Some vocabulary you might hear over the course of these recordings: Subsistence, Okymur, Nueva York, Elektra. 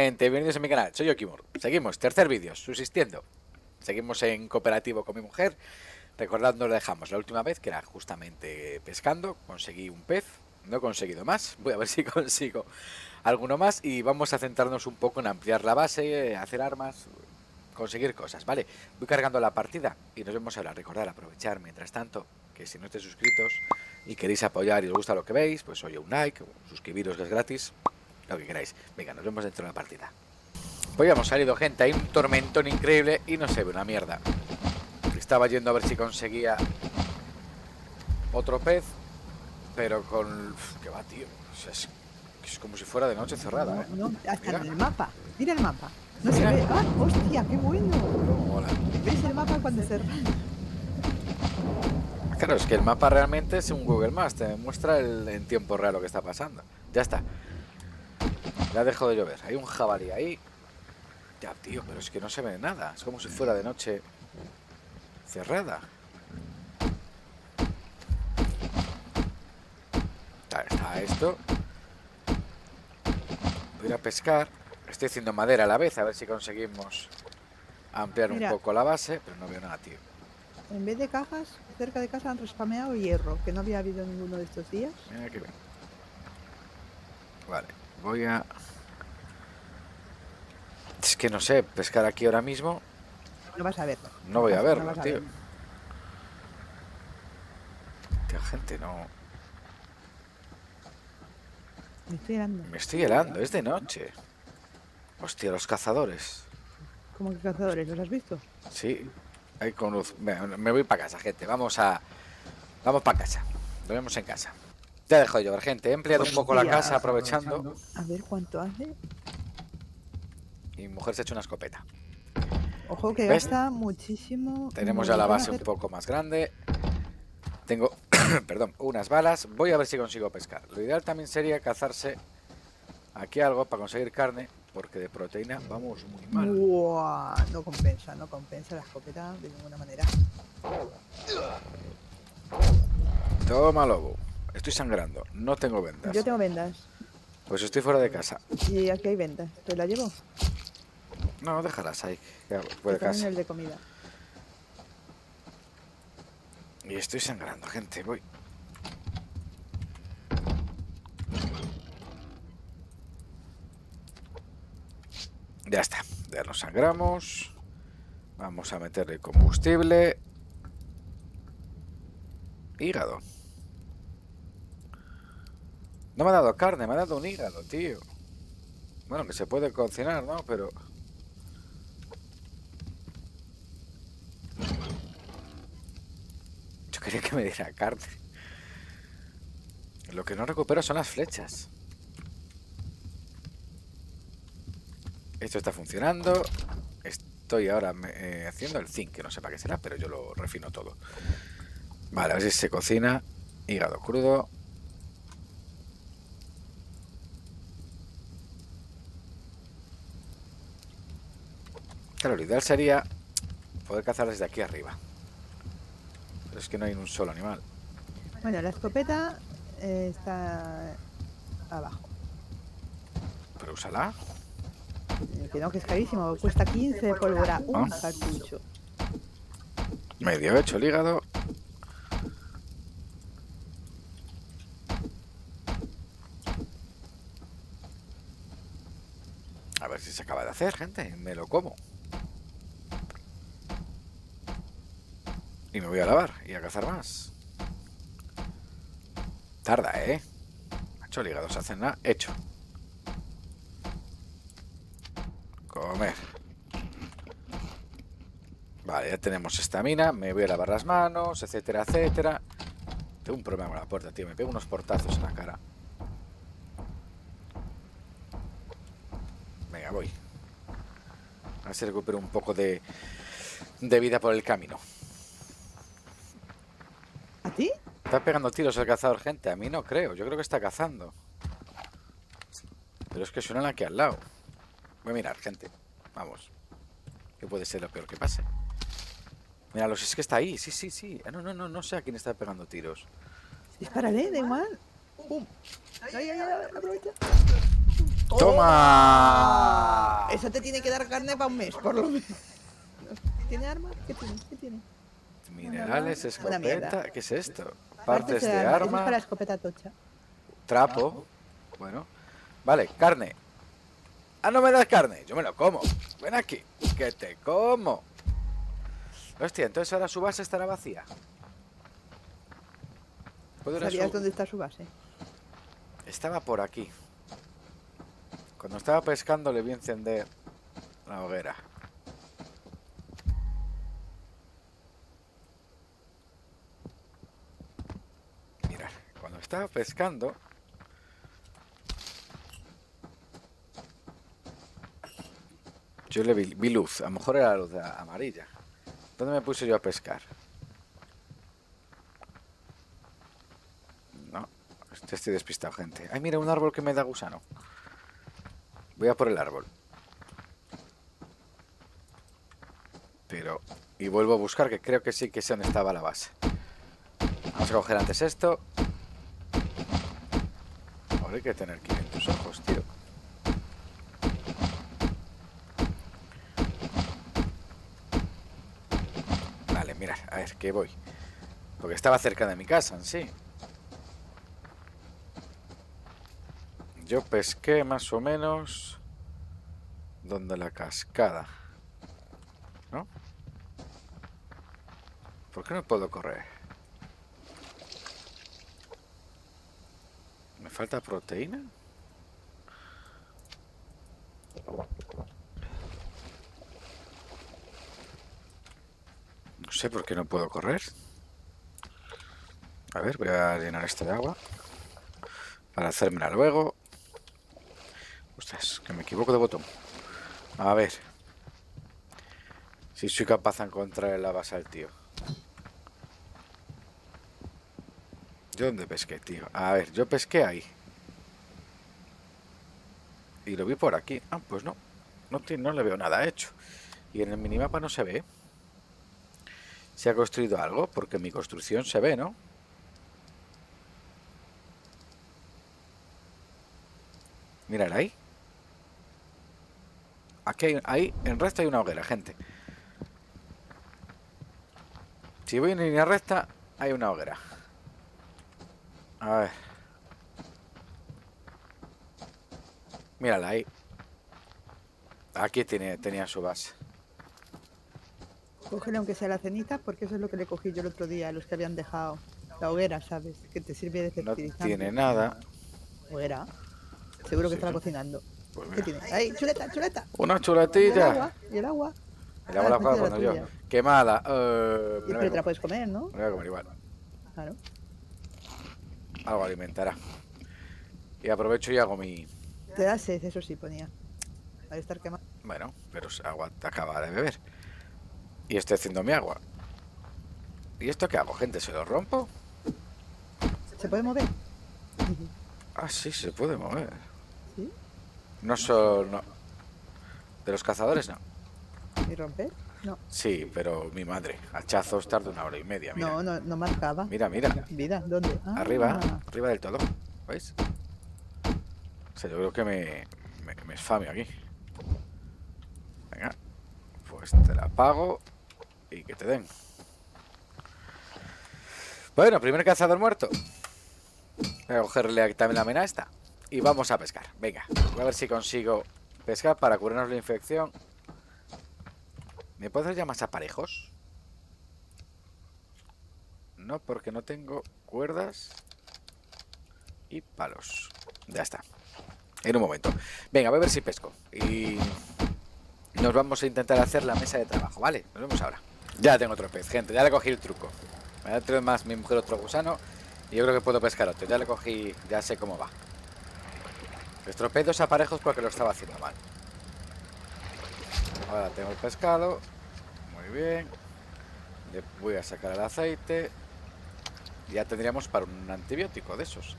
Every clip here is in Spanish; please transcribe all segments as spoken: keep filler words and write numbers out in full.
gente, bienvenidos a mi canal, soy Okymur. Seguimos, tercer vídeo, subsistiendo. Seguimos en cooperativo con mi mujer. Recordad, nos dejamos la última vez, que era justamente pescando. Conseguí un pez, no he conseguido más. Voy a ver si consigo alguno más. Y vamos a centrarnos un poco en ampliar la base, hacer armas, conseguir cosas, ¿vale? Voy cargando la partida y nos vemos ahora. Recordad, aprovechar mientras tanto, que si no estáis suscritos y queréis apoyar y os gusta lo que veis, pues oye, un like, suscribiros, que es gratis, lo que queráis. Venga, nos vemos dentro de la partida. Pues ya hemos salido, gente. Hay un tormentón increíble y no se ve una mierda. Estaba yendo a ver si conseguía otro pez, pero con... Uf, qué va, tío. O sea, es... es como si fuera de noche cerrada, ¿eh? No, no, hasta mira. En el mapa. Mira el mapa. No mira. Se ve. ¡Ah, hostia, qué bueno! Hola. ¿Ves el mapa cuando se... Claro, es que el mapa realmente es un Google Maps. Te muestra el... en tiempo real lo que está pasando. Ya está. Ya dejó de llover. Hay un jabalí ahí. Ya, tío, pero es que no se ve nada. Es como si fuera de noche cerrada. Está esto. Voy a ir a pescar. Estoy haciendo madera a la vez, a ver si conseguimos ampliar Mira, un poco la base, pero no veo nada, tío. En vez de cajas, cerca de casa han respameado hierro, que no había habido ninguno de estos días. Mira que bien. Vale, voy a... Es que no sé, pescar aquí ahora mismo... No vas a verlo. No voy a verlo, no tío. A ver. Tío, gente, no... Me estoy helando. Me estoy helando, es de noche. Hostia, los cazadores. ¿Cómo que cazadores? ¿Los has visto? Sí, ahí con luz. Me voy para casa, gente. Vamos a... Vamos para casa. Nos vemos en casa. Ya dejo de llover, gente. He empleado Hostia, un poco la casa aprovechando. A ver cuánto hace. Y mi mujer se ha hecho una escopeta. Ojo que ¿ves? Gasta muchísimo. Tenemos ya la base un poco más grande. Tengo, perdón, unas balas. Voy a ver si consigo pescar. Lo ideal también sería cazarse aquí algo para conseguir carne, porque de proteína vamos muy mal. Uah, no compensa, no compensa la escopeta de ninguna manera. Toma, lobo. Estoy sangrando, no tengo vendas. Yo tengo vendas. Pues estoy fuera de casa. Y aquí hay vendas, ¿te la llevo? No, déjalas ahí. Puede casi. El de comida. Y estoy sangrando, gente. Voy. Ya está. Ya nos sangramos. Vamos a meterle combustible. Hígado. No me ha dado carne, me ha dado un hígado, tío. Bueno, que se puede cocinar, ¿no? Pero... Quería que me diera carne. Lo que no recupero son las flechas. Esto está funcionando. Estoy ahora me, eh, haciendo el zinc, que no sé para qué será, pero yo lo refino todo. Vale, a ver si se cocina. Hígado crudo. Claro, lo ideal sería poder cazar desde aquí arriba. Es que no hay un solo animal. Bueno, la escopeta eh, está abajo. Pero úsala. Eh, que no, que es carísimo. Cuesta quince de pólvora. ¿Ah? Un cartucho. Medio hecho el hígado. A ver si se acaba de hacer, gente. Me lo como. Y me voy a lavar y a cazar más. Tarda, ¿eh? Macho, el hígado se hace nada. Hecho. Comer. Vale, ya tenemos esta mina. Me voy a lavar las manos, etcétera, etcétera. Tengo un problema con la puerta, tío. Me pego unos portazos en la cara. Venga, voy. A ver si recupero un poco de, de vida por el camino. ¿Sí? Está pegando tiros el cazador, gente. A mí no creo. Yo creo que está cazando. Pero es que suenan aquí al lado. Voy a mirar, gente. Vamos. ¿Qué puede ser lo peor que pase? Míralos, es que está ahí. Sí, sí, sí. No, no, no, no sé a quién está pegando tiros. Dispárale, da igual. ¡Pum! ¡Ay, ay, ay! ¡Aprovecha! ¡Toma! Eso te tiene que dar carne para un mes, por lo menos. ¿Tiene armas? ¿Qué tiene? ¿Qué tiene? Minerales, escopeta... ¿Qué es esto? Partes de arma... Eso es para escopeta tocha. Trapo... Bueno... Vale, carne. Ah, no me das carne. Yo me lo como. Ven aquí, que te como. Hostia, entonces ahora su base estará vacía. ¿Sabías dónde está su base? Estaba por aquí. Cuando estaba pescando le vi encender la hoguera. Mirad, cuando estaba pescando... Yo le vi, vi luz, a lo mejor era la luz amarilla. ¿Dónde me puse yo a pescar? No, estoy despistado, gente. Ay, mira, un árbol que me da gusano. Voy a por el árbol. Pero... Y vuelvo a buscar, que creo que sí que es donde estaba la base. Vamos a coger antes esto. Ahora hay que tener quinientos ojos, tío. Mirad, a ver, que voy. Porque estaba cerca de mi casa, en sí. Yo pesqué más o menos donde la cascada. ¿No? ¿Por qué no puedo correr? ¿Me falta proteína? No sé por qué no puedo correr. A ver, voy a llenar esto de agua para hacérmela luego. Ostras, que me equivoco de botón. A ver si soy capaz de encontrar la base al tío. ¿Yo dónde pesqué, tío? A ver, yo pesqué ahí y lo vi por aquí. Ah, pues no, no, no le veo nada hecho. Y en el minimapa no se ve. ¿Se ha construido algo? Porque mi construcción se ve, ¿no? Mirad ahí. Aquí hay, ahí en recta hay una hoguera, gente. Si voy en línea recta, hay una hoguera. A ver. Mírala ahí. Aquí tiene, tenía su base. Cógelo aunque sea la cenita, porque eso es lo que le cogí yo el otro día a los que habían dejado la hoguera, ¿sabes? Que te sirve de fertilizante. No tiene nada. Hoguera. Seguro que sí, está cocinando. Pues ¿qué tiene? ¡Ay, chuleta, chuleta! ¡Una chuletilla! Y el agua, y el agua. El agua ah, la pago cuando yo. ¡Qué mala! Uh, pero te la puedes comer, ¿no? Me voy a comer igual. Claro. Algo alimentará. Y aprovecho y hago mi... Te da sed, eso sí, ponía. Para estar quemado. Bueno, pero agua te acaba de beber. Y estoy haciendo mi agua. ¿Y esto qué hago, gente? ¿Se lo rompo? ¿Se puede mover? Ah, sí, se puede mover. ¿Sí? No son... No. ¿De los cazadores, no? ¿Y romper? No. Sí, pero mi madre. Hachazos tarda una hora y media, mira. No, no, no marcaba. Mira, mira. Mira, ¿dónde? Ah, arriba, ah. arriba del todo. ¿Veis? O sea, yo creo que me... Me, me esfamio aquí. Venga. Pues te la pago... Y que te den. Bueno, primer cazador muerto. Voy a cogerle también la mena esta y vamos a pescar. Venga, voy a ver si consigo pescar para curarnos la infección. ¿Me puedo hacer ya más aparejos? No, porque no tengo cuerdas y palos. Ya está. En un momento. Venga, voy a ver si pesco. Y nos vamos a intentar hacer la mesa de trabajo, ¿vale? Nos vemos ahora. Ya tengo otro pez, gente, ya le cogí el truco. Me da tres más mi mujer otro gusano. Y yo creo que puedo pescar otro, ya le cogí, ya sé cómo va. Estropeé dos aparejos porque lo estaba haciendo mal. Ahora tengo el pescado. Muy bien. Le voy a sacar el aceite. Ya tendríamos para un antibiótico de esos.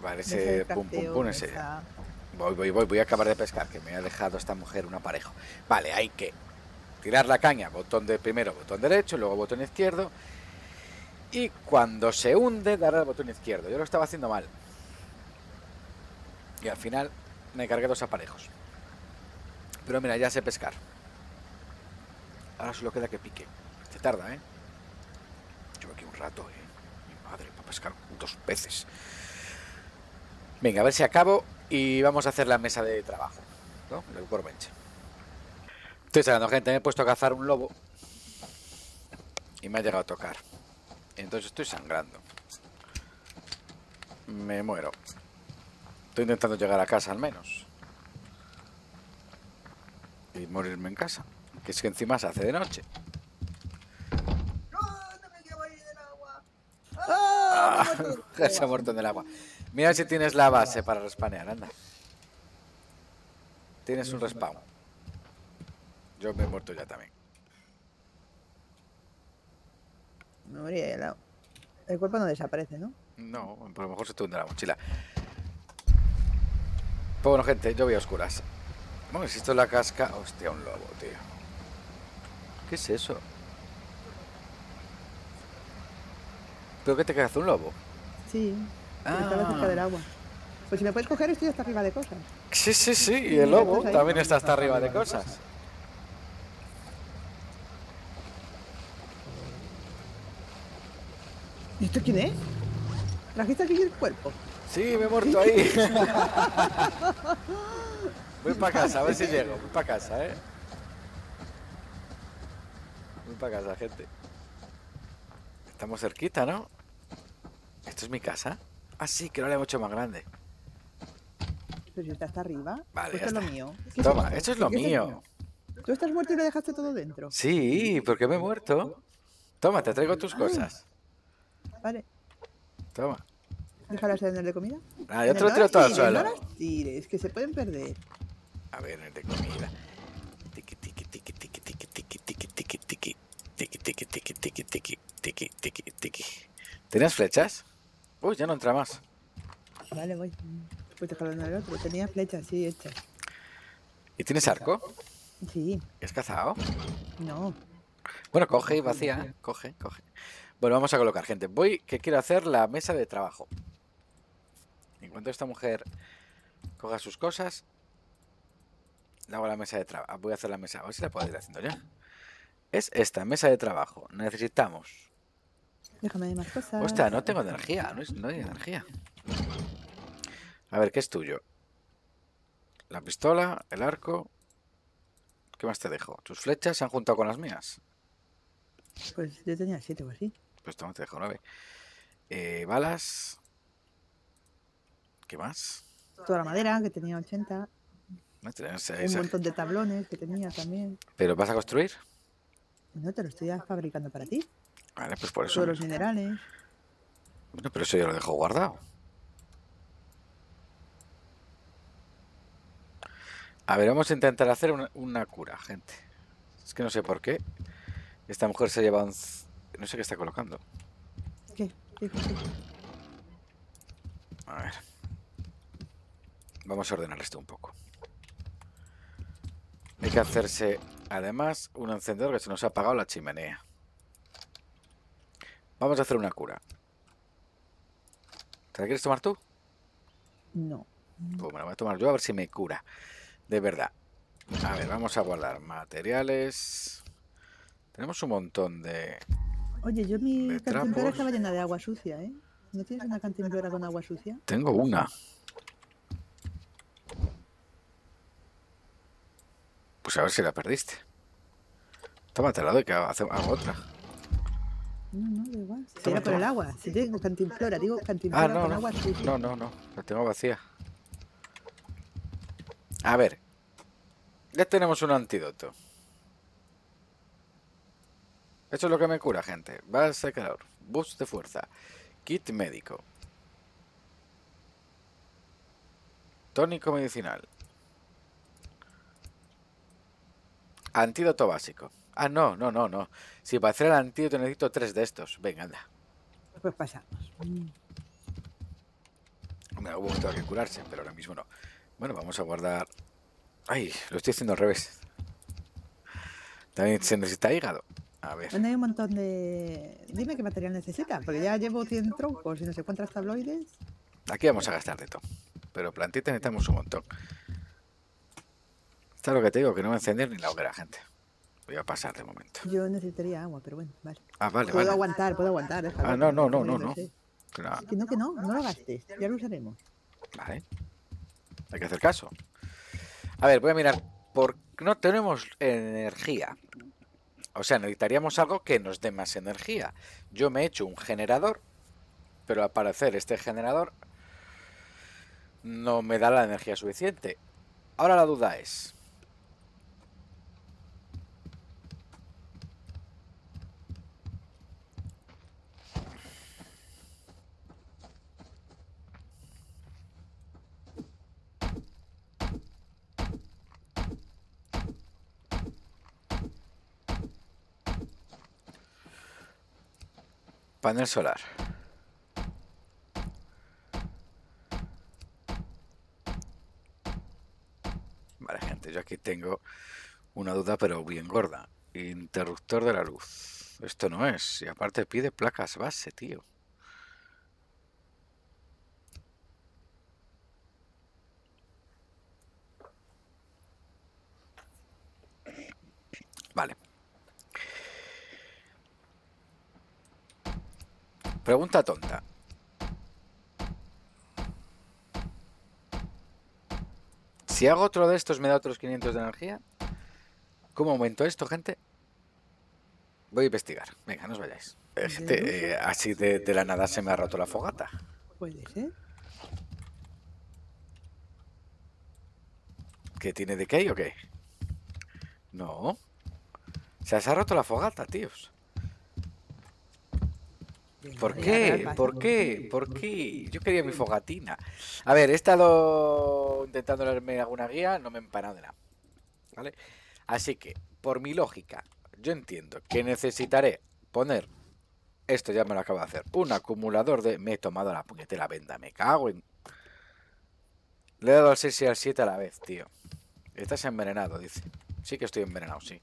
Vale, ese pum pum pum ese. Voy, voy, voy, voy a acabar de pescar, que me ha dejado esta mujer un aparejo. Vale, hay que tirar la caña, botón de primero, botón derecho, luego botón izquierdo. Y cuando se hunde, dará el botón izquierdo. Yo lo estaba haciendo mal. Y al final me cargué dos aparejos. Pero mira, ya sé pescar. Ahora solo queda que pique. Se tarda, ¿eh? Llevo aquí un rato, ¿eh? Mi madre, para pescar dos peces. Venga, a ver si acabo y vamos a hacer la mesa de trabajo, ¿no? El workbench. Estoy sacando, gente. Me he puesto a cazar un lobo y me ha llegado a tocar. Entonces estoy sangrando. Me muero. Estoy intentando llegar a casa al menos. Y morirme en casa. Que es que encima se hace de noche. ¡Ah! ¡No me llevo ahí del agua! ¡Ah! ¡Ah! Se ha muerto en el agua. Mira si tienes la base para respawnear, anda. Tienes un respawn. Yo me he muerto ya también. Me moría el agua. El cuerpo no desaparece, ¿no? No, pero a lo mejor se te hunde la mochila. Pues bueno, gente, yo voy a oscuras. Bueno, si esto es la casca... Hostia, un lobo, tío. ¿Qué es eso? ¿Pero qué te cagaste? ¿Un lobo? Sí, ah. Estaba cerca del agua. Pues si me puedes coger, estoy hasta arriba de cosas. Sí, sí, sí, y el lobo sí, también está hasta arriba de cosas. ¿Y esto quién es? ¿Trajiste aquí el cuerpo? Sí, me he muerto ahí. Voy para casa, a ver si llego. Voy para casa, eh. Voy para casa, gente. Estamos cerquita, ¿no? ¿Esto es mi casa? Ah, sí, que no la hemos hecho más grande. Pero si está hasta arriba. Vale, pues esto es lo mío. Toma, esto es lo mío. ¿Tú estás muerto y lo dejaste todo dentro? Sí, porque me he muerto. Toma, te traigo tus cosas. Vale. Toma. ¿Dejarás en el de comida? Ah, yo te lo tiro todo al suelo. No las tires, que se pueden perder. A ver, en el de comida. Tiki, tiki, tiki, tiki, tiki, tiki, tiki, tiki, tiki, tiki, tiki, tiki, tiki, tiki, tiki, tiki, tiki. ¿Tenías flechas? Uy, ya no entra más. Vale, voy. Pues dejarlo en el otro. Tenía flechas, sí, hechas. ¿Y tienes arco? Sí. ¿Has cazado? No. Bueno, coge y vacía. Coge, coge. Bueno, vamos a colocar, gente. Voy, que quiero hacer la mesa de trabajo. En cuanto esta mujer coja sus cosas, le hago la mesa de trabajo. Voy a hacer la mesa. A ver si la puedo ir haciendo ya. Es esta, mesa de trabajo. Necesitamos... Déjame de más cosas. Hostia, no tengo energía. No, es, no hay energía. A ver, ¿qué es tuyo? La pistola, el arco... ¿Qué más te dejo? ¿Tus flechas se han juntado con las mías? Pues yo tenía siete o así. Pues toma, te dejo nueve. Eh, balas... ¿Qué más? Toda la madera, que tenía ochenta. No, tenés, un esa. montón de tablones que tenía también. ¿Pero vas a construir? No, te lo estoy fabricando para ti. Vale, pues por eso. Todos los minerales. Bueno, pero eso yo lo dejo guardado. A ver, vamos a intentar hacer una, una cura, gente. Es que no sé por qué. Esta mujer se lleva un... No sé qué está colocando. ¿Qué? ¿Qué? ¿Qué? A ver. Vamos a ordenar esto un poco. Hay que hacerse, además, un encendedor que se nos ha apagado la chimenea. Vamos a hacer una cura. ¿Te la quieres tomar tú? No. Pues me la voy a tomar yo a ver si me cura. De verdad. A ver, vamos a guardar materiales... Tenemos un montón de... Oye, yo mi cantimplora estaba llena de agua sucia, ¿eh? ¿No tienes una cantimplora con agua sucia? Tengo una. Pues a ver si la perdiste. Tómate la doy, que hago otra. No, no, da igual. Era por el agua. Si tengo cantimplora, digo cantimplora ah, no, con no, agua sucia. No, no, no. La tengo vacía. A ver. Ya tenemos un antídoto. Esto es lo que me cura, gente. Base de calor, boost de fuerza, kit médico, tónico medicinal, antídoto básico. Ah, no, no, no, no. Si para hacer el antídoto necesito tres de estos. Venga, anda. Pues pasamos. Hombre, hubo un momento que curarse, pero ahora mismo no. Bueno, vamos a guardar... Ay, lo estoy haciendo al revés. También se necesita hígado. A ver. Bueno, hay un montón de... Dime qué material necesitas, porque ya llevo cien troncos y no sé cuántas tabloides. Aquí vamos a gastar de todo. pero plantitas necesitamos un montón. Está lo que te digo, que no va a encender ni la hoguera, gente. Voy a pasar de momento. Yo necesitaría agua, pero bueno, vale. Ah, vale, puedo vale. aguantar, puedo aguantar. Déjalo. Ah, no, no, no, no, no. Claro. Que no, que no, no lo gastes, ya lo usaremos. Vale. Hay que hacer caso. A ver, voy a mirar. Por... No tenemos energía. O sea, necesitaríamos algo que nos dé más energía. Yo me he hecho un generador, pero al parecer este generador no me da la energía suficiente. Ahora la duda es... Panel solar. Vale, gente, yo aquí tengo una duda, pero bien gorda. Interruptor de la luz. Esto no es. Y aparte pide placas base, tío. Vale. Pregunta tonta. Si hago otro de estos, ¿me da otros quinientos de energía? ¿Cómo aumento esto, gente? Voy a investigar. Venga, no os vayáis. Gente, eh, así de, de la nada se me ha roto la fogata. ¿Puede ser? ¿Qué tiene de qué o qué? No. Se ha roto la fogata, tíos. ¿Por qué? ¿Por qué? ¿Por qué? Yo quería mi fogatina. A ver, he estado intentando leerme alguna guía, no me he empanado de nada. ¿Vale? Así que, por mi lógica, yo entiendo que necesitaré poner... Esto ya me lo acabo de hacer. Un acumulador de... Me he tomado la puñetera venda, me cago en... Le he dado al seis y al siete a la vez, tío. Estás envenenado, dice. Sí que estoy envenenado, sí.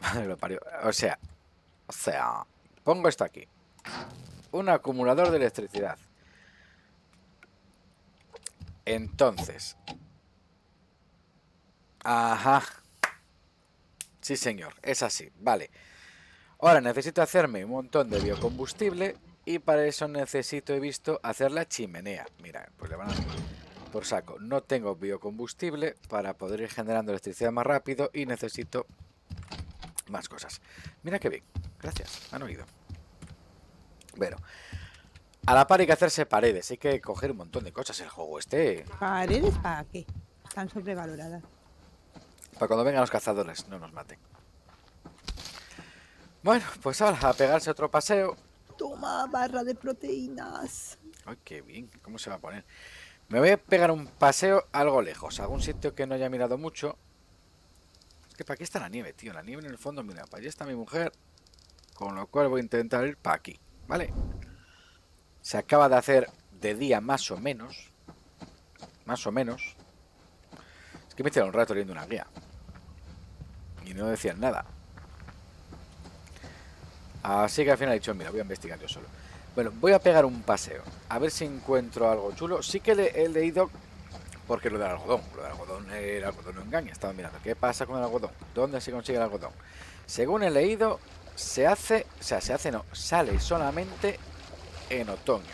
Madre lo parió. O sea... O sea... Pongo esto aquí. Un acumulador de electricidad. Entonces. Ajá. Sí, señor. Es así. Vale. Ahora necesito hacerme un montón de biocombustible. Y para eso necesito, he visto, hacer la chimenea. Mira, pues le van a... Por saco. No tengo biocombustible para poder ir generando electricidad más rápido. Y necesito más cosas. Mira qué bien. Gracias, han oído. Bueno, a la par hay que hacerse paredes. Hay que coger un montón de cosas el juego este. ¿Paredes para qué? Están sobrevaloradas. Para cuando vengan los cazadores, no nos maten. Bueno, pues ahora a pegarse otro paseo. Toma, barra de proteínas. Ay, qué bien, ¿cómo se va a poner? Me voy a pegar un paseo algo lejos, a algún sitio que no haya mirado mucho. Es que para aquí está la nieve, tío. La nieve en el fondo, mira, para allá está mi mujer. Con lo cual voy a intentar ir para aquí, ¿vale? Se acaba de hacer de día más o menos. Más o menos. Es que me tiré un rato leyendo una guía. Y no decían nada. Así que al final he dicho, mira, voy a investigar yo solo. Bueno, voy a pegar un paseo. A ver si encuentro algo chulo. Sí que le he leído... Porque lo del algodón. Lo del algodón, el algodón no engaña. Estaba mirando, ¿qué pasa con el algodón? ¿Dónde se consigue el algodón? Según he leído... Se hace, o sea, se hace no, sale solamente en otoño.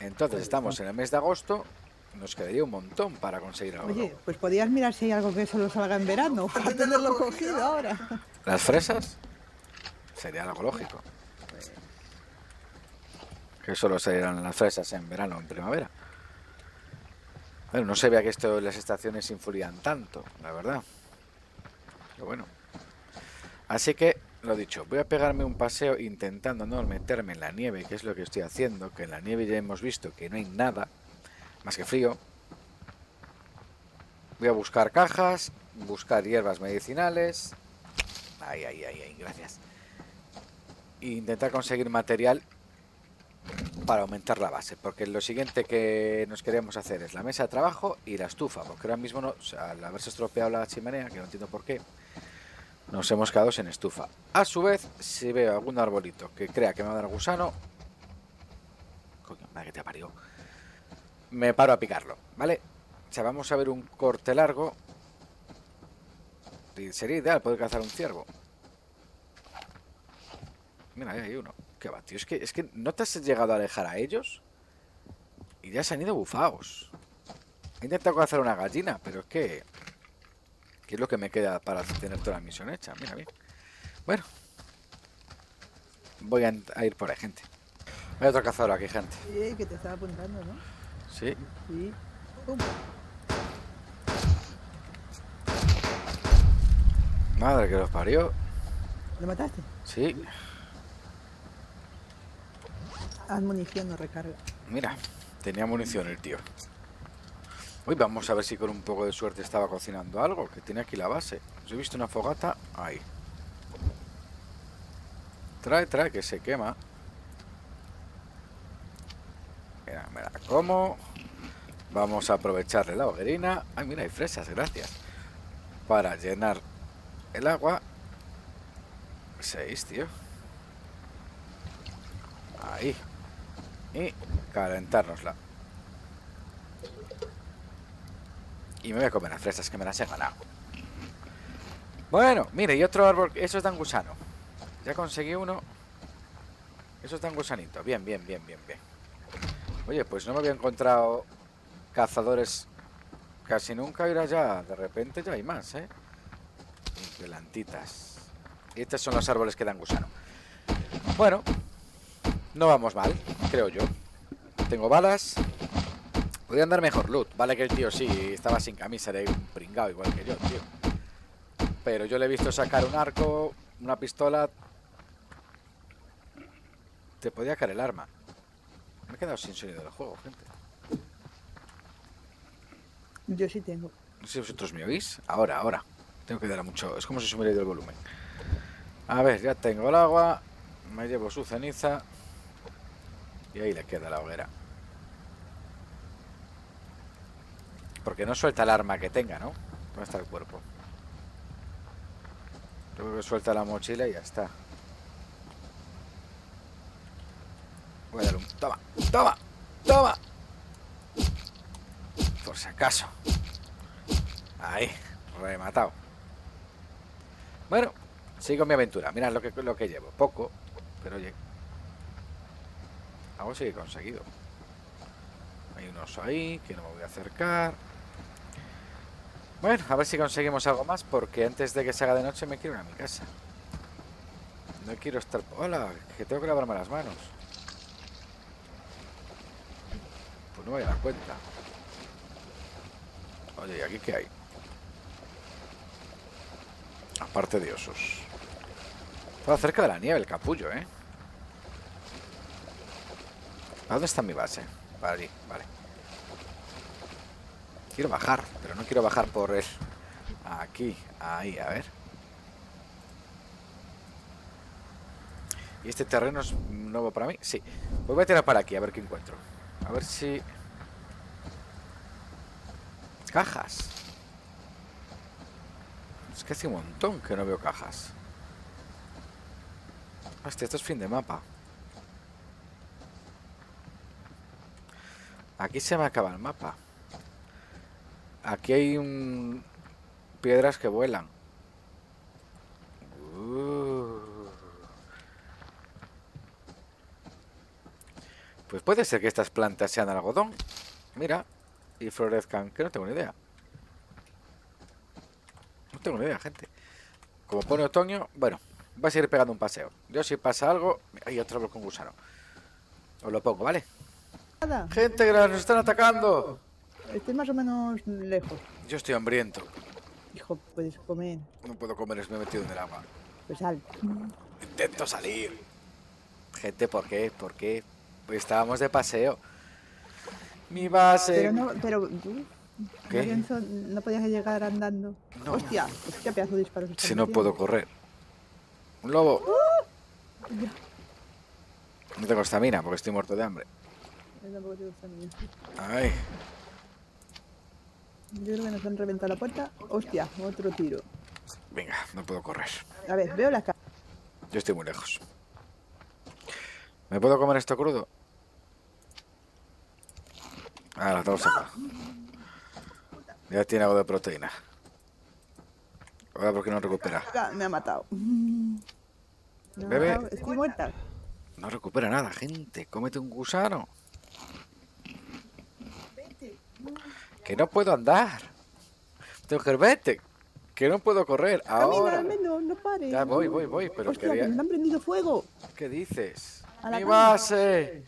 Entonces estamos en el mes de agosto, nos quedaría un montón para conseguir algo. Oye, pues podías mirar si hay algo que solo salga en verano, para tenerlo cogido ahora. ¿Las fresas? Sería algo lógico. Que solo salieran las fresas en verano o en primavera. Bueno, no se vea que esto las estaciones influían tanto, la verdad. Pero bueno, así que lo dicho, voy a pegarme un paseo intentando no meterme en la nieve, que es lo que estoy haciendo, que en la nieve ya hemos visto que no hay nada más que frío. Voy a buscar cajas, buscar hierbas medicinales, ay, ay, ay, ay, gracias, e intentar conseguir material para aumentar la base, porque lo siguiente que nos queremos hacer es la mesa de trabajo y la estufa, porque ahora mismo no, o sea, al haberse estropeado la chimenea, que no entiendo por qué, nos hemos quedado sin estufa. A su vez, si veo algún arbolito que crea que me va a dar gusano, Coño, madre que te parió. Me paro a picarlo, ¿vale? O sea, vamos a ver un corte largo. Sería ideal poder cazar un ciervo. Mira, ahí hay uno. Qué va, tío. Es que, es que no te has llegado a alejar a ellos y ya se han ido bufados. He intentado cazar una gallina, pero es que... ¿Qué es lo que me queda para tener toda la misión hecha? Mira, bien. Bueno. Voy a, a ir por ahí, gente. Hay otro cazador aquí, gente. Sí, que te estaba apuntando, ¿no? Sí. Sí. ¡Pum! Madre que los parió. ¿Lo mataste? Sí. Haz munición, no recarga. Mira, tenía munición el tío. Uy, vamos a ver si con un poco de suerte estaba cocinando algo, que tiene aquí la base. Yo he visto una fogata ahí. Trae, trae, que se quema. Mira, me la como. Vamos a aprovecharle la hoguerina. Ay, mira, hay fresas, gracias. Para llenar el agua. Seis, tío. Ahí. Y calentárnosla. Y me voy a comer las fresas, que me las he ganado. Bueno, mire, y otro árbol. Eso es tan gusano. Ya conseguí uno. Eso es tan gusanito. Bien, bien, bien, bien, bien. Oye, pues no me había encontrado cazadores casi nunca. Y ahora ya, de repente, ya hay más, ¿eh? Y plantitas. Y estos son los árboles que dan gusano. Bueno, no vamos mal, creo yo. Tengo balas. Podrían dar mejor loot. Vale que el tío sí estaba sin camisa, era un pringao igual que yo, tío. Pero yo le he visto sacar un arco, una pistola. Te podía caer el arma. Me he quedado sin sonido del juego, gente. Yo sí tengo. No sé si vosotros me oís. Ahora, ahora. Tengo que darle mucho. Es como si se me hubiera ido el volumen. A ver, ya tengo el agua. Me llevo su ceniza. Y ahí le queda la hoguera. Porque no suelta el arma que tenga, ¿no? ¿Dónde está el cuerpo? Yo creo que suelta la mochila y ya está. Voy a dar un... ¡Toma! ¡Toma! ¡Toma! Por si acaso. Ahí. Rematado. Bueno. Sigo mi aventura. Mirad lo que, lo que llevo. Poco. Pero oye. Algo sí que he conseguido. Hay un oso ahí que no me voy a acercar. Bueno, a ver si conseguimos algo más, porque antes de que se haga de noche me quiero ir a mi casa. No quiero estar... ¡Hola! Que tengo que lavarme las manos. Pues no me voy a dar cuenta. Oye, ¿y aquí qué hay? Aparte de osos. Estaba cerca de la nieve el capullo, ¿eh? ¿A dónde está mi base? Para allí, vale. Quiero bajar, pero no quiero bajar por el... Aquí, ahí, a ver. ¿Y este terreno es nuevo para mí? Sí. Pues voy a tirar para aquí, a ver qué encuentro. A ver si... Cajas. Es que hace un montón que no veo cajas. Hostia, esto es fin de mapa. Aquí se me acaba el mapa. Aquí hay un... piedras que vuelan. Uh. Pues puede ser que estas plantas sean algodón. Mira. Y florezcan. Que no tengo ni idea. No tengo ni idea, gente. Como pone otoño... Bueno, voy a seguir pegando un paseo. Yo si pasa algo... Hay otro árbol con gusano. Os lo pongo, ¿vale? Gente, que nos están atacando. Estoy más o menos lejos. Yo estoy hambriento. Hijo, puedes comer. No puedo comer, me he metido en el agua. Pues sal. Intento salir. Gente, ¿por qué? ¿Por qué? Pues estábamos de paseo. Mi base. Pero no, pero... ¿Qué? Pienso, no podías llegar andando. No. Hostia, hostia, pedazo de disparos. Si no puedo correr. Un lobo. ¡Ah! No tengo estamina porque estoy muerto de hambre. Ay. Yo creo que nos han reventado la puerta. Hostia, otro tiro. Venga, no puedo correr. A ver, veo las cajas. Yo estoy muy lejos. ¿Me puedo comer esto crudo? Ah, la tengo sacada. Ya tiene algo de proteína. Ahora, ¿por qué no recupera? Me ha matado. Bebé. No, estoy muerta. No recupera nada, gente. Cómete un gusano. Que no puedo andar. Tengo que verte. Que no puedo correr. Ahora. Camina, menos, no pares. Ya voy, voy, voy. Pero hostia, quería... que me han prendido fuego. ¿Qué dices? A la ¡Mi cama. Base!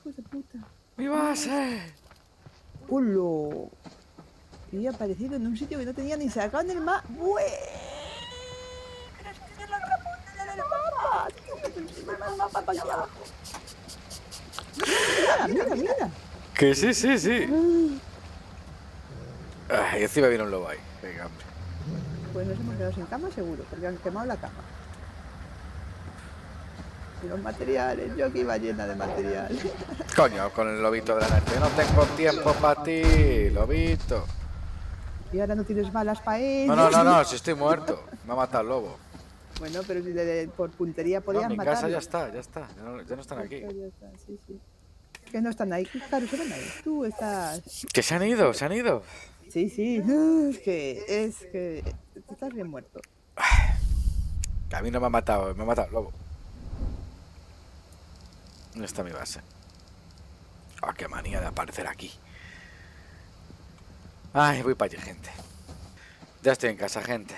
Hijo de puta. ¡Mi base! ¡Pulo! Y había aparecido en un sitio que no tenía ni sacado en el mapa. ¡Buey! ¡Crees que es la remontada del mapa! ¡Tengo el mapa para aquí abajo! ¡Mira, mira, mira! Que sí, sí, sí. Ay, encima viene un lobo ahí. Venga, hombre. Pues nos hemos quedado sin cama, seguro, porque han quemado la cama. Y los materiales, yo que iba llena de material. Coño, con el lobito de la noche. No tengo tiempo para ti, lobito. Y ahora no tienes balas para él. No, no, no, no, si estoy muerto. Me ha matado el lobo. Bueno, pero si de, por puntería podías no, matarlo. En casa ya está, ya está. Ya no, ya no están aquí. Ya está, sí, sí. Que no están ahí, claro, se van ahí. Tú estás... Que se han ido, se han ido. Sí, sí. No, es que... Es que... Estás bien muerto. Que a mí no me ha matado, me ha matado el lobo. No está mi base. Ah, oh, qué manía de aparecer aquí. Ay, voy para allí, gente. Ya estoy en casa, gente.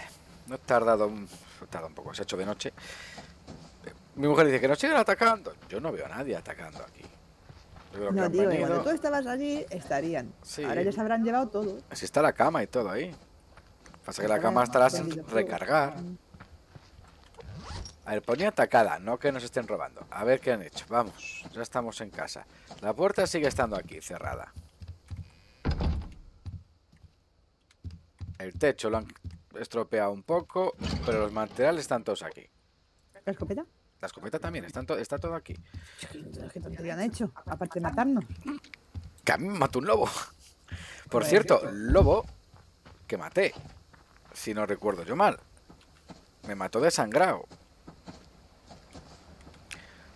No he tardado un, he tardado un poco, se ha hecho de noche. Mi mujer dice que nos siguen atacando. Yo no veo a nadie atacando aquí. No, tío, cuando tú estabas allí, estarían. Sí. Ahora ya se habrán llevado todo. Si está la cama y todo ahí. Pasa que la cama hasta la sin recargar. A ver, ponía atacada, no que nos estén robando. A ver qué han hecho. Vamos, ya estamos en casa. La puerta sigue estando aquí, cerrada. El techo lo han estropeado un poco, pero los materiales están todos aquí. ¿La escopeta? La escopeta también, está, to está todo aquí. ¿Qué tontería han hecho? Aparte de matarnos. Que a mí me mató un lobo. Por no, cierto, lobo que maté, si no recuerdo yo mal. Me mató desangrado.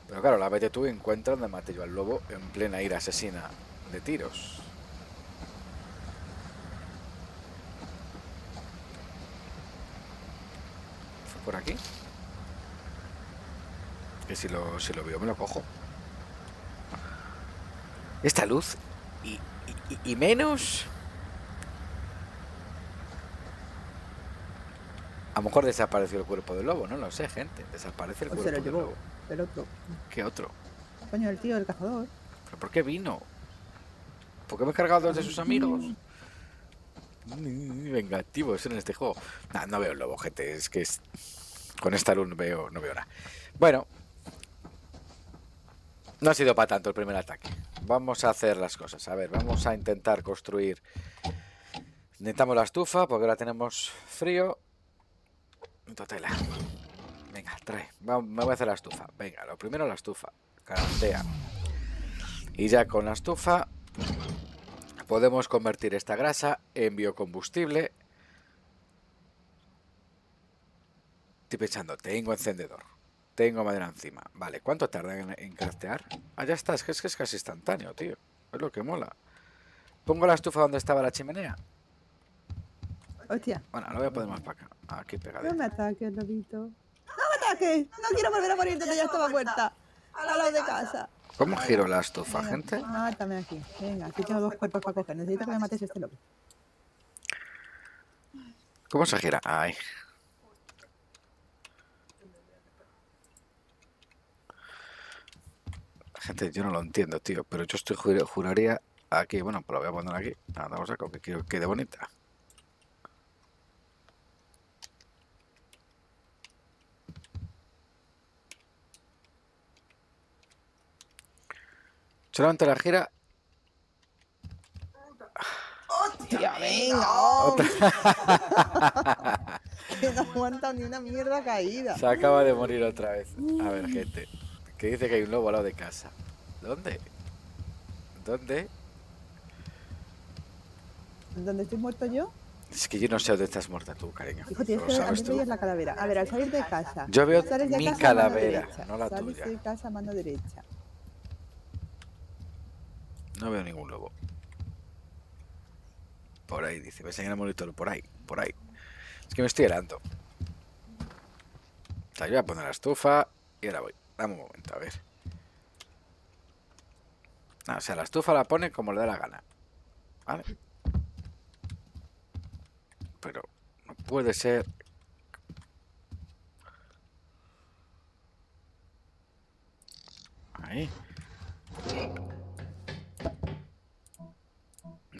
Pero claro, la vete tú y encuentras donde maté yo al lobo en plena ira asesina de tiros. ¿Fue por aquí? Que si lo, si lo veo me lo cojo. Esta luz y, y, y menos... A lo mejor desapareció el cuerpo del lobo, no lo sé, gente. Desaparece el cuerpo del lobo. El otro. ¿Qué otro? Coño, el tío, el cazador. ¿Pero por qué vino? ¿Por qué me he cargado dos de sus amigos? Vengativos en este juego. Nah, no veo el lobo, gente. Es que es... con esta luz no veo, no veo nada. Bueno. No ha sido para tanto el primer ataque. Vamos a hacer las cosas. A ver, vamos a intentar construir. Necesitamos la estufa porque ahora tenemos frío. Totela. Venga, trae. Va, me voy a hacer la estufa. Venga, lo primero la estufa. Carantea. Y ya con la estufa podemos convertir esta grasa en biocombustible. Estoy pensando, tengo encendedor. Tengo madera encima. Vale, ¿cuánto tarda en, en craftear? Ah, ya está. Es que, es que es casi instantáneo, tío. Es lo que mola. Pongo la estufa donde estaba la chimenea. Hostia. Bueno, lo voy a poner más para acá. Aquí pegadito. No me ataques, lobito. ¡No me ataques! No quiero volver a morir donde ya estaba muerta. Al lado de casa. ¿Cómo giro la estufa, venga, gente? Mátame aquí. Venga, aquí tengo dos cuerpos para coger. Necesito que me mates este lobo. ¿Cómo se gira? Ay. Gente, yo no lo entiendo, tío. Pero yo estoy jur juraría aquí. Bueno, pues lo voy a poner aquí. Nada, vamos a que quiero que quede bonita. Solamente la gira. ¡Hostia, venga! Otra. Que no aguanta ni una mierda caída. Se acaba de morir otra vez. A ver, gente. Que dice que hay un lobo al lado de casa. ¿Dónde? ¿Dónde? ¿Dónde estoy muerto yo? Es que yo no sé dónde estás muerta tú, cariño. Hijo, tienes que ver la calavera. A ver, al salir de casa. Yo veo mi casa, calavera, no la sales tuya. Sales de casa, mano derecha. No veo ningún lobo. Por ahí, dice. Me enseñan el monitor. Por ahí, por ahí. Es que me estoy helando. O sea, yo voy a poner la estufa y ahora voy. Dame un momento, a ver. Ah, o sea, la estufa la pone como le da la gana. Vale. Pero no puede ser... Ahí.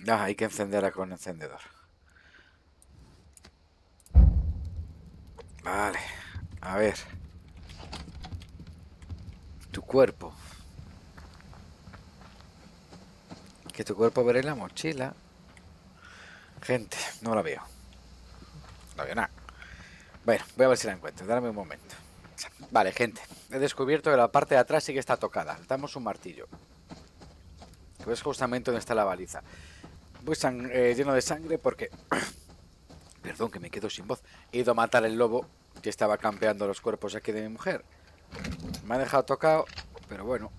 No, hay que encenderla con encendedor. Vale, a ver. Tu cuerpo. Que tu cuerpo veré en la mochila. Gente, no la veo. No veo nada. Bueno, voy a ver si la encuentro. Dame un momento. Vale, gente. He descubierto que la parte de atrás sí que está tocada. Damos un martillo. Que es justamente donde está la baliza. Voy eh, lleno de sangre porque... Perdón, que me quedo sin voz. He ido a matar el lobo que estaba campeando los cuerpos aquí de mi mujer. Me ha dejado tocado, pero bueno.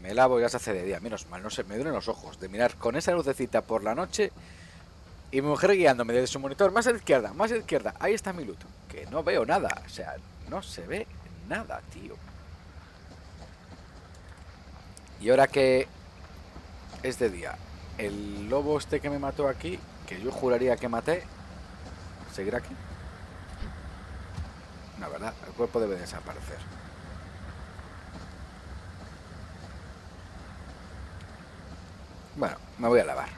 Me lavo y ya se hace de día. Menos mal, no sé, me duelen los ojos de mirar con esa lucecita por la noche. Y mi mujer guiándome desde su monitor. Más a la izquierda, más a la izquierda. Ahí está mi luto. Que no veo nada. O sea, no se ve nada, tío. Y ahora que es de día, el lobo este que me mató aquí, que yo juraría que maté, ¿seguirá aquí? La verdad, el cuerpo debe desaparecer. Bueno, me voy a lavar.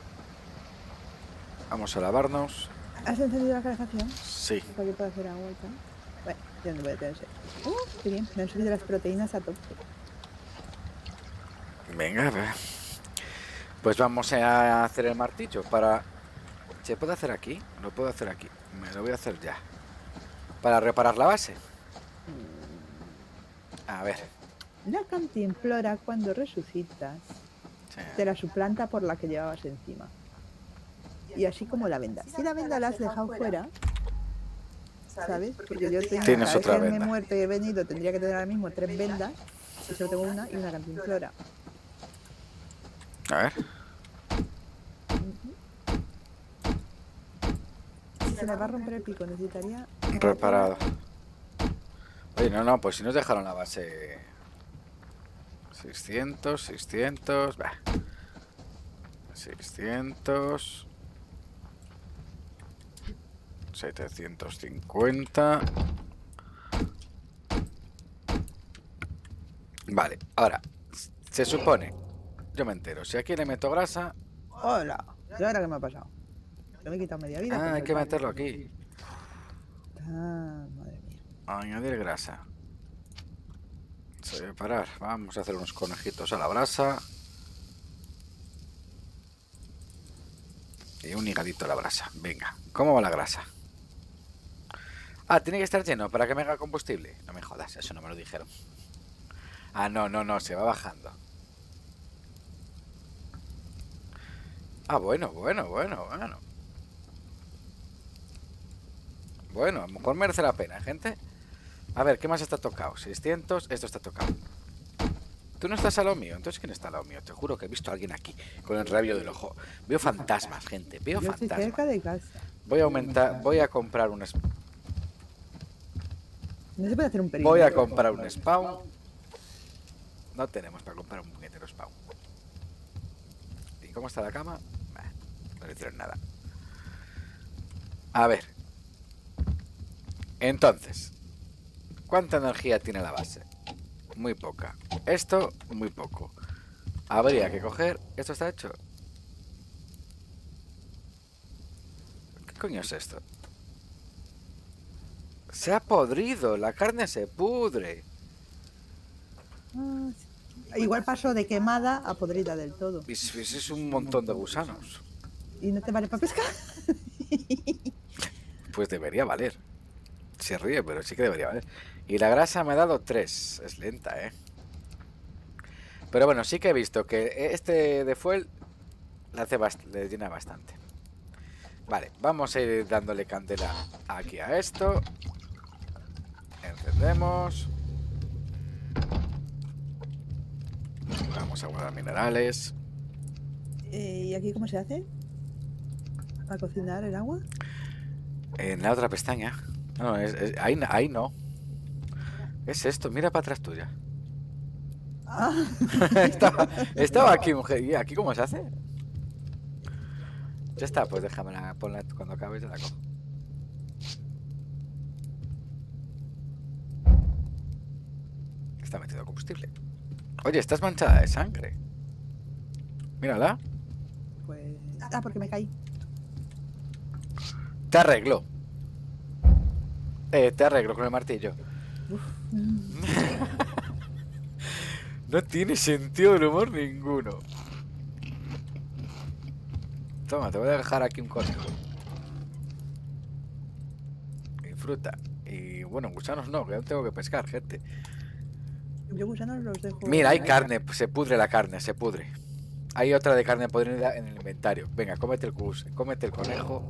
Vamos a lavarnos. ¿Has encendido la calefacción? Sí. Porque yo puedo hacer agua y tal. Bueno, yo no voy a tener sed. Uh, qué bien, me han subido las proteínas a tope. Venga, pues vamos a hacer el martillo para... ¿Se puede hacer aquí? Lo puedo hacer aquí. Me lo voy a hacer ya. Para reparar la base. A ver. La cantimplora, cuando resucitas, sí, te la suplanta por la que llevabas encima. Y así como la venda. Si la venda la has dejado fuera, ¿sabes? Porque yo tengo... Tienes otra venda. Me he muerto y he venido, tendría que tener ahora mismo tres vendas. Y solo tengo una y una cantimplora. A ver. Se le va a romper el pico, necesitaría... Reparado. Oye, no, no, pues si nos dejaron la base... seiscientos, seiscientos... Bah. seiscientos... setecientos cincuenta... Vale, ahora, se supone... Yo me entero, si aquí le meto grasa... ¡Hola! ¿Y ahora qué me ha pasado? No me he quitado media vida. Ah, hay que meterlo aquí. Ah, madre mía. Añadir grasa. Se debe parar. Vamos a hacer unos conejitos a la brasa. Y un higadito a la brasa. Venga, ¿cómo va la grasa? Ah, tiene que estar lleno para que me haga combustible. No me jodas, eso no me lo dijeron. Ah, no, no, no, se va bajando. Ah, bueno, bueno, bueno, bueno. Bueno, a lo mejor merece la pena, gente. A ver, ¿qué más está tocado? seiscientos, esto está tocado. Tú no estás a lo mío, entonces ¿quién está a lo mío? Te juro que he visto a alguien aquí, con el rabillo del ojo. Veo fantasmas, gente, veo Yo fantasmas. Estoy cerca de casa. Voy a aumentar, voy a comprar un spawn. No se puede hacer un peligro. Voy a comprar un spawn. No tenemos para comprar un puñetero spawn. ¿Y cómo está la cama? Nah, no le hicieron nada. A ver. Entonces, ¿cuánta energía tiene la base? Muy poca. Esto, muy poco. Habría que coger... ¿Esto está hecho? ¿Qué coño es esto? Se ha podrido, la carne se pudre. Ah, igual pasó de quemada a podrida del todo. Y es un montón de gusanos. ¿Y no te vale para pescar? Pues debería valer. Se ríe, pero sí que debería valer. Y la grasa me ha dado tres. Es lenta, ¿eh? Pero bueno, sí que he visto que este de fuel la hace le llena bastante. Vale, vamos a ir dándole candela aquí a esto. Encendemos. Vamos a guardar minerales. ¿Y aquí cómo se hace? para cocinar el agua? En la otra pestaña. No, es, es, ahí, ahí no. Es esto, mira para atrás tuya. Ah. estaba, estaba aquí, mujer. ¿Y aquí cómo se hace? Ya está, pues déjamela, ponla cuando acabe, ya la cojo. Está metido combustible. Oye, estás manchada de sangre. Mírala. Pues... Ah, porque me caí. Te arreglo. Eh, te arreglo con el martillo. No tiene sentido del humor ninguno. Toma, te voy a dejar aquí un consejo. Y fruta. Y bueno, gusanos no, que aún tengo que pescar, gente. Yo gusanos los dejo. Mira, hay carne, se pudre la carne, se pudre. Hay otra de carne podrida en el inventario. Venga, cómete el cus, cómete el conejo.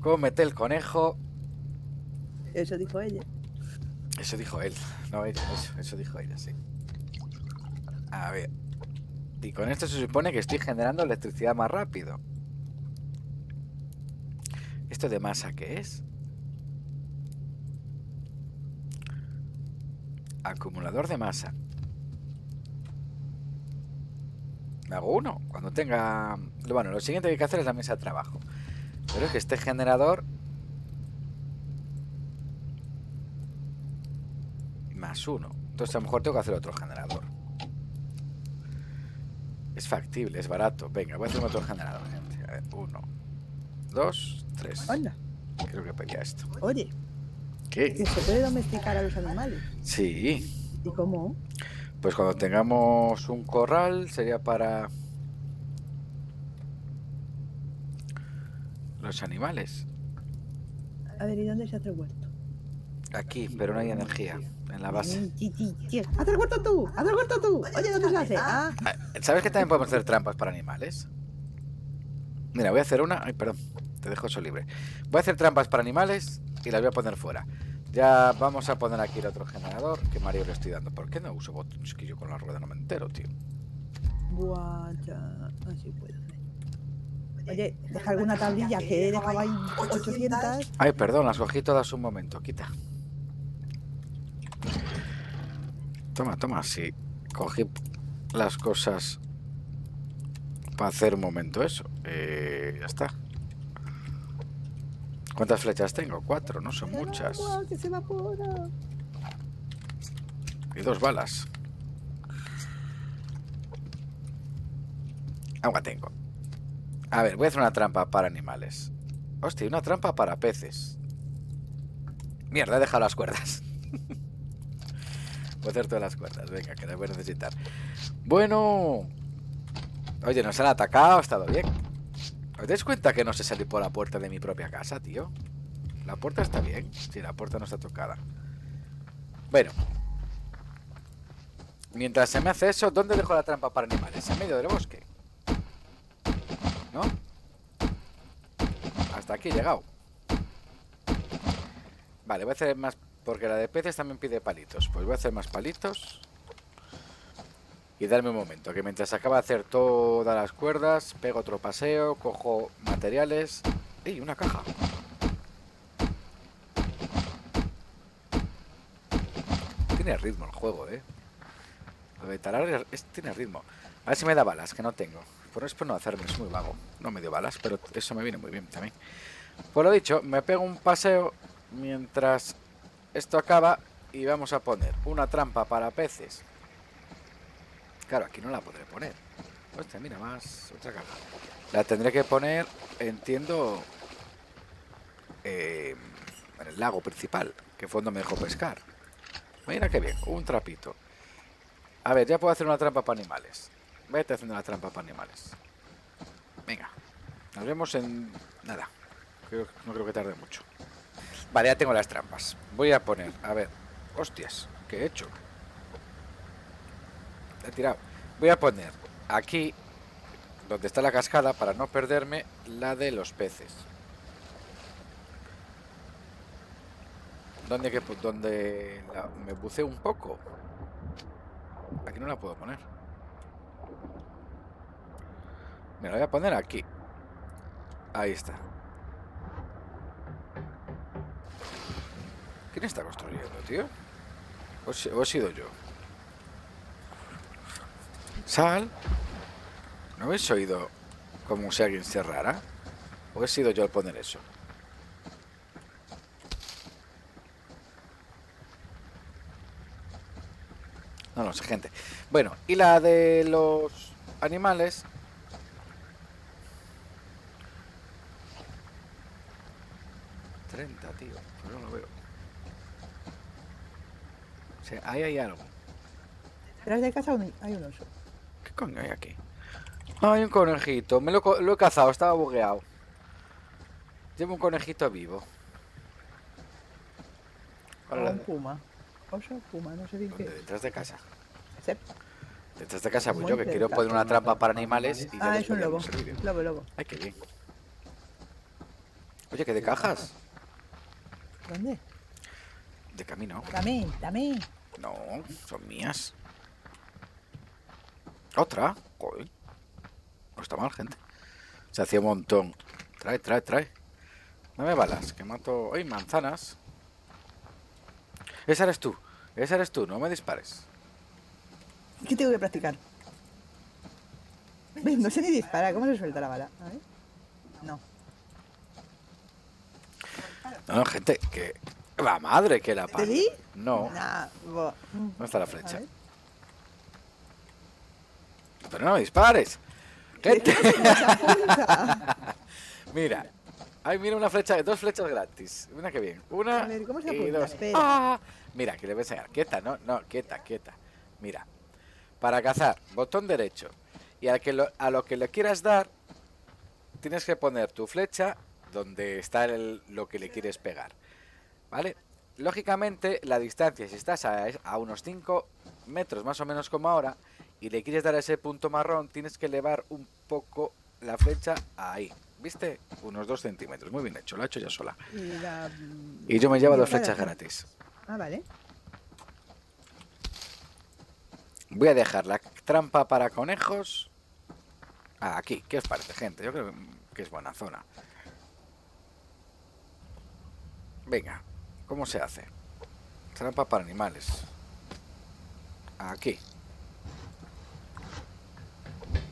Cómete el conejo. Eso dijo ella. Eso dijo él. No, ella, eso, eso dijo ella, sí. A ver. Y con esto se supone que estoy generando electricidad más rápido. ¿Esto de masa qué es? Acumulador de masa. Me hago uno. Cuando tenga... Bueno, lo siguiente que hay que hacer es la mesa de trabajo. Pero es que este generador... Más uno. Entonces a lo mejor tengo que hacer otro generador. Es factible, es barato. Venga, voy a hacer otro generador, gente. A ver, uno, dos, tres. Hola. Creo que pedía esto. Oye. ¿Qué? ¿Que se puede domesticar a los animales? Sí. ¿Y cómo? Pues cuando tengamos un corral sería para... Los animales. A ver, ¿y dónde se hace el huerto? Aquí, pero no hay energía. En la base. ¡Haz el huerto tú! ¡Haz el huerto tú! Oye, ¿dónde se hace? Ah. ¿Sabes que también podemos hacer trampas para animales? Mira, voy a hacer una... Ay, perdón. Te dejo eso libre. Voy a hacer trampas para animales y las voy a poner fuera. Ya vamos a poner aquí el otro generador que Mario le estoy dando. ¿Por qué no uso botones? Que yo con la rueda no me entero, tío. Buah, ya... Así puedo. Oye, deja alguna tablilla que he dejado ahí ochocientas. Ay, perdón, las cogí todas un momento. Quita. Toma, toma, sí. Cogí las cosas para hacer un momento eso. Eh, ya está. ¿Cuántas flechas tengo? Cuatro, no son muchas. Que se evapora. Y dos balas. Agua tengo. A ver, voy a hacer una trampa para animales. Hostia, una trampa para peces. Mierda, he dejado las cuerdas. Voy a hacer todas las cuerdas, venga, que las voy a necesitar. Bueno. Oye, nos han atacado, ha estado bien. ¿Os dais cuenta que no se salió por la puerta de mi propia casa, tío? La puerta está bien. Sí, la puerta no está tocada. Bueno. Mientras se me hace eso, ¿dónde dejo la trampa para animales? En medio del bosque. ¿No? Hasta aquí he llegado. Vale, voy a hacer más... Porque la de peces también pide palitos. Pues voy a hacer más palitos. Y darme un momento, que mientras acaba de hacer todas las cuerdas, pego otro paseo, cojo materiales. ¡Ey, una caja! Tiene ritmo el juego, ¿eh? Lo de tarar es, tiene ritmo. A ver si me da balas, que no tengo. Por eso no hacerme, es muy vago. No me dio balas, pero eso me viene muy bien también. Por lo dicho, me pego un paseo mientras esto acaba y vamos a poner una trampa para peces. Claro, aquí no la podré poner. Hostia, mira, más otra caja. La tendré que poner, entiendo, eh, en el lago principal, que fondo me dejó pescar. Mira qué bien, un trapito. A ver, ya puedo hacer una trampa para animales. Vete haciendo la trampa para animales. Venga, nos vemos en... Nada, creo, no creo que tarde mucho. Vale, ya tengo las trampas. Voy a poner, a ver. Hostias, ¿qué he hecho? He tirado. Voy a poner aquí, donde está la cascada, para no perderme la de los peces. ¿Dónde, que, dónde la, me buceo un poco? Aquí no la puedo poner. Me lo voy a poner aquí. Ahí está. ¿Quién está construyendo, tío? ¿O he sido yo? Sal. ¿No habéis oído como si alguien cerrara? ¿O he sido yo al poner eso? No, no sé, gente. Bueno, y la de los animales. treinta, tío. Pero no lo veo. O sea, ahí hay algo. Detrás de casa hay un oso. ¿Qué coño hay aquí? Ah, hay un conejito. Me lo, lo he cazado, estaba bugueado. Llevo un conejito vivo. Ahora un de... puma. Oso, puma, no sé bien qué. Detrás de casa. ¿Sí? Detrás de casa, pues muy yo que quiero poner una trampa para animales. Y ah, es un lobo. Lobo, lobo. Ay, qué bien. Oye, ¿qué de cajas? ¿Dónde? De camino. Dame, dame. No, son mías. Otra. Joder. No está mal, gente. Se hacía un montón. Trae, trae, trae. Dame balas, que mato. ¡Ay, manzanas! Esa eres tú. Esa eres tú, no me dispares. ¿Qué tengo que practicar? ¿Ves? No sé ni disparar. ¿Cómo se suelta la bala? A ver. No. No, no, gente, que... La madre que la paga. ¿Te di? No. Nah, bo... No está la flecha. Pero no me dispares. Gente. Mira. Ay, mira, una flecha, dos flechas gratis. Mira que bien. Una. A ver, ¿cómo se y dos. ¡Ah! Mira, que le voy a enseñar. Quieta, no, no, quieta, quieta. Mira. Para cazar, botón derecho. Y al que lo, a lo que le quieras dar, tienes que poner tu flecha donde está el, lo que le quieres pegar. ¿Vale? Lógicamente, la distancia, si estás a, a unos cinco metros más o menos como ahora, y le quieres dar ese punto marrón, tienes que elevar un poco la flecha ahí. ¿Viste? Unos dos centímetros. Muy bien hecho. Lo ha hecho ya sola. Y, la... y yo me llevo dos flechas gratis. Ah, vale. Voy a dejar la trampa para conejos. Ah, aquí. ¿Qué os parece, gente? Yo creo que es buena zona. Venga. ¿Cómo se hace? Trampa para animales. Aquí.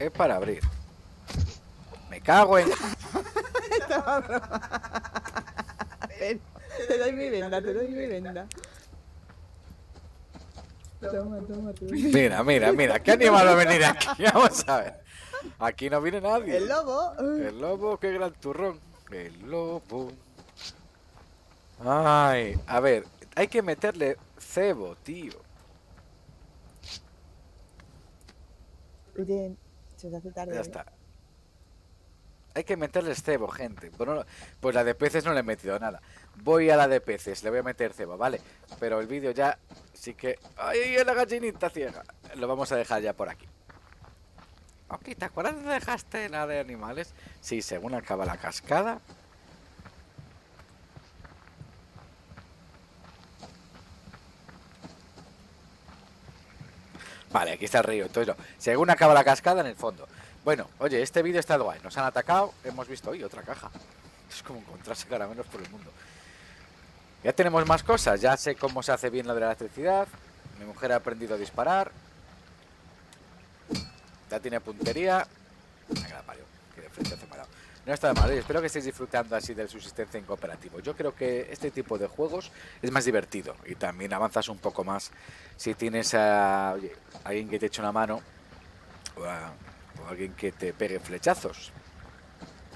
Es para abrir. Me cago en... Estaba broma. Ven, te doy mi venda, te doy mi venda. Toma, toma, tú. Mira, mira, mira, ¿qué animal va a venir aquí? Vamos a ver. Aquí no viene nadie. El lobo. El lobo, qué gran turrón. El lobo. Ay, a ver, hay que meterle cebo, tío. Se hace tarde. Ya está. Hay que meterle cebo, gente. Bueno, pues la de peces no le he metido nada. Voy a la de peces, le voy a meter cebo, ¿vale? Pero el vídeo ya sí que... ¡Ay, la gallinita ciega! Lo vamos a dejar ya por aquí. Aquí, ¿te acuerdas dónde dejaste la de animales? Sí, según acaba la cascada. Vale, aquí está el río. Entonces, no. Según acaba la cascada, en el fondo. Bueno, oye, este vídeo está guay. Nos han atacado, hemos visto hoy otra caja. Es como encontrarse caramelos por el mundo. Ya tenemos más cosas. Ya sé cómo se hace bien lo de la electricidad. Mi mujer ha aprendido a disparar. Ya tiene puntería. Venga, la parió. Que de frente hace parado. No está mal. Oye, espero que estéis disfrutando así del subsistencia en cooperativo. Yo creo que este tipo de juegos es más divertido. Y también avanzas un poco más. Si tienes a oye, alguien que te eche una mano. Wow. O alguien que te pegue flechazos.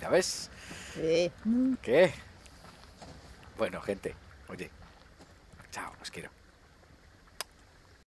¿Ya ves? Sí. ¿Qué? Bueno, gente. Oye. Chao, os quiero.